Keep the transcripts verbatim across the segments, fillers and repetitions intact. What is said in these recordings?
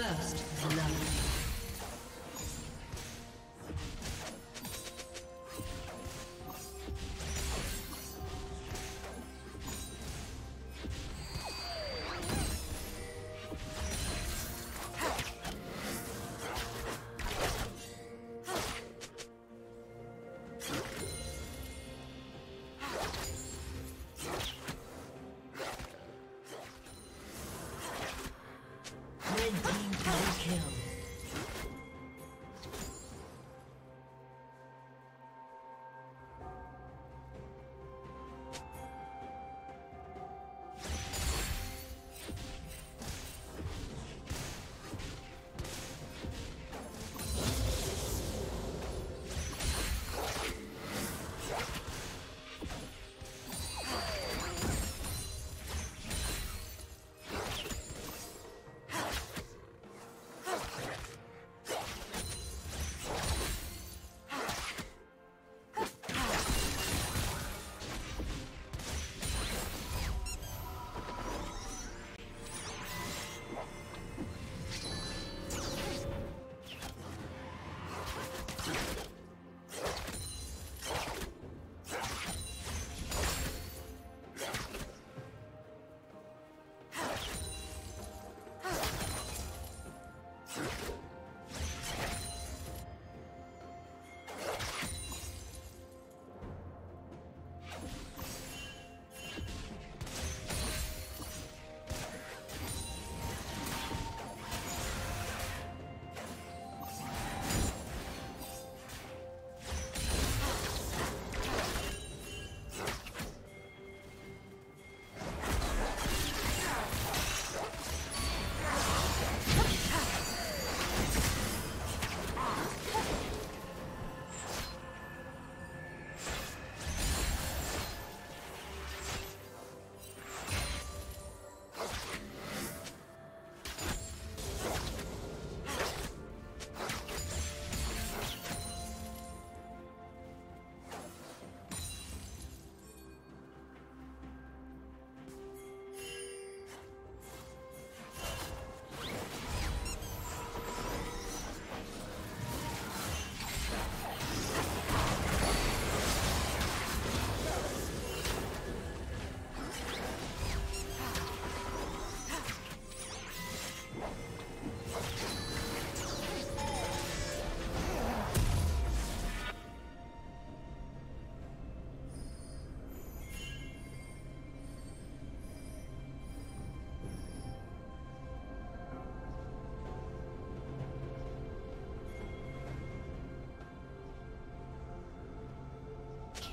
First blood.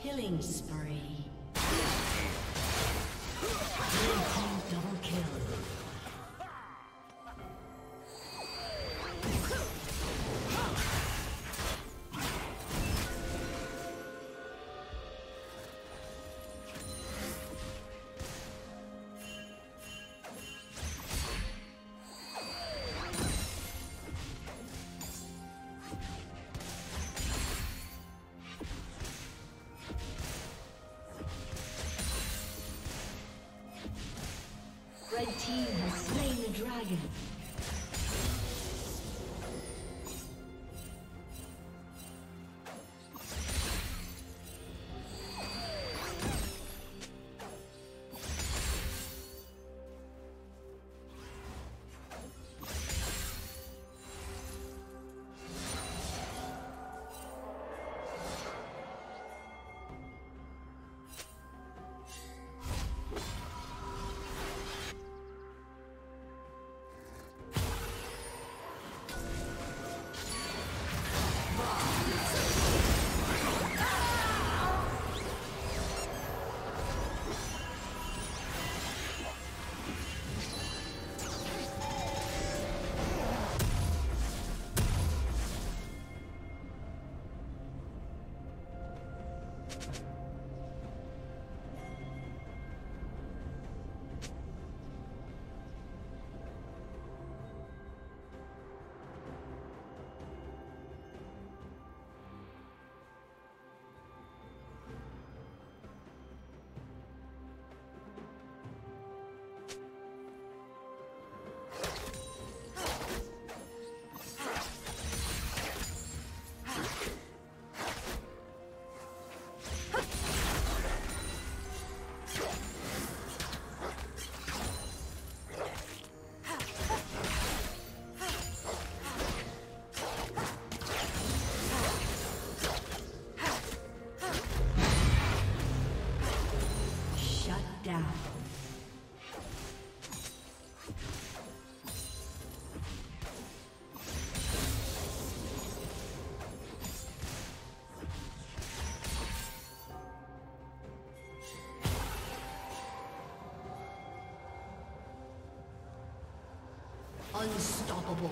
Killing spree. Double kill. Unstoppable.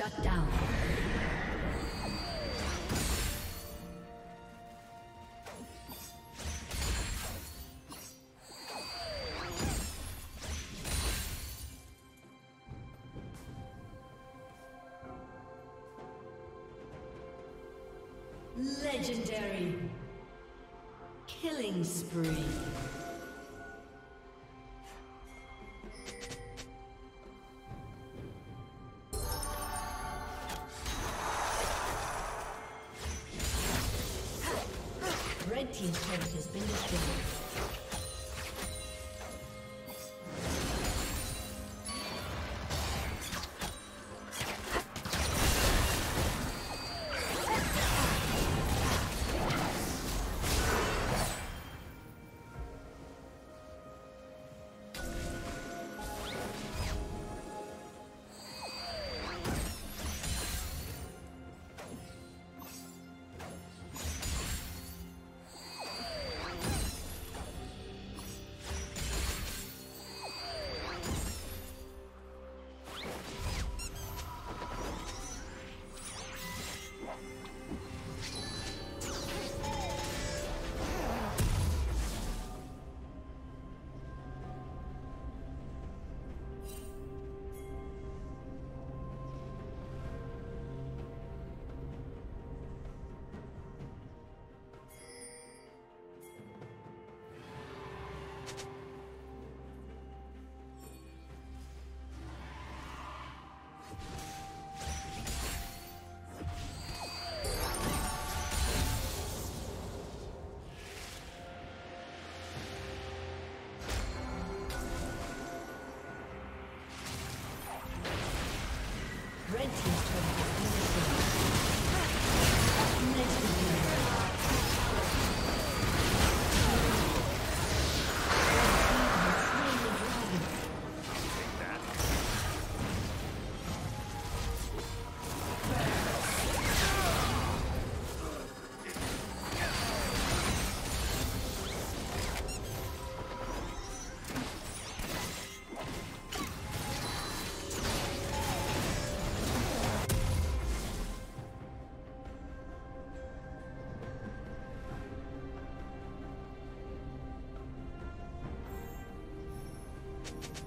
Shut down. Legendary. Killing spree. Red team's turret has been destroyed.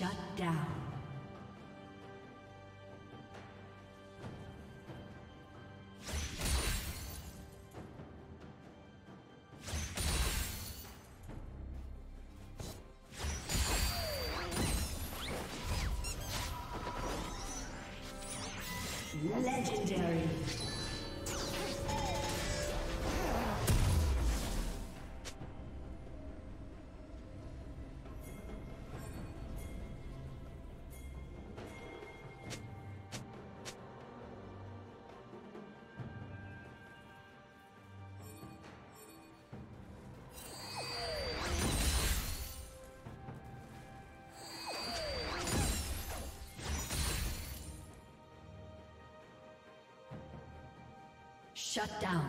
Shut down. Legendary. Shut down.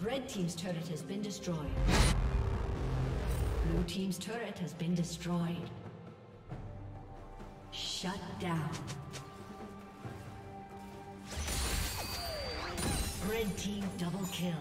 Red team's turret has been destroyed. Blue team's turret has been destroyed. Shut down. Red team double kill.